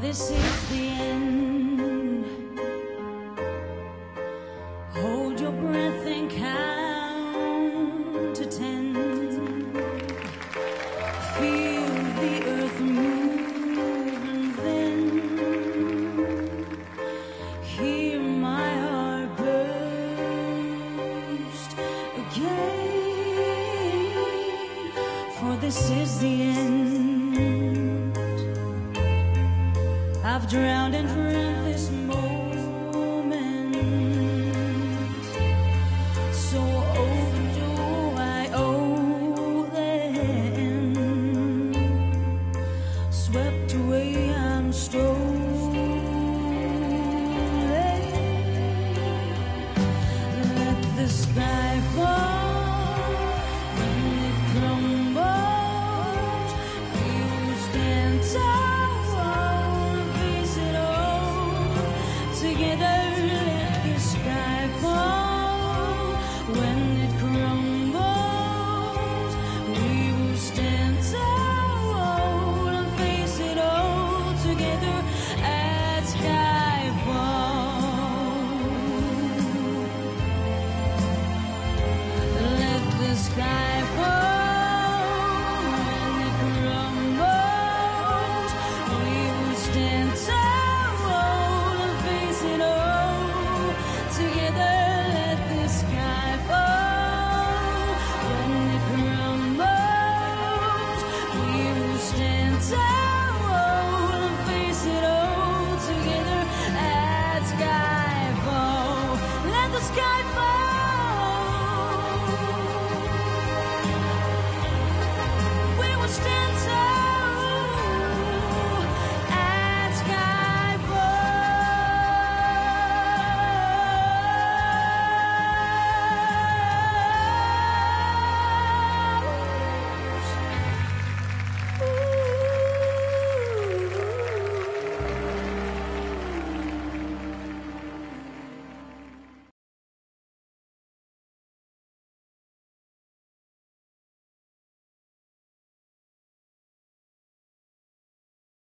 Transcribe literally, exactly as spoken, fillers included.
This is the end. Hold your breath and count to ten. Feel the earth move and then hear my heart burst again. For this is the end. I've drowned and dreamt this moment.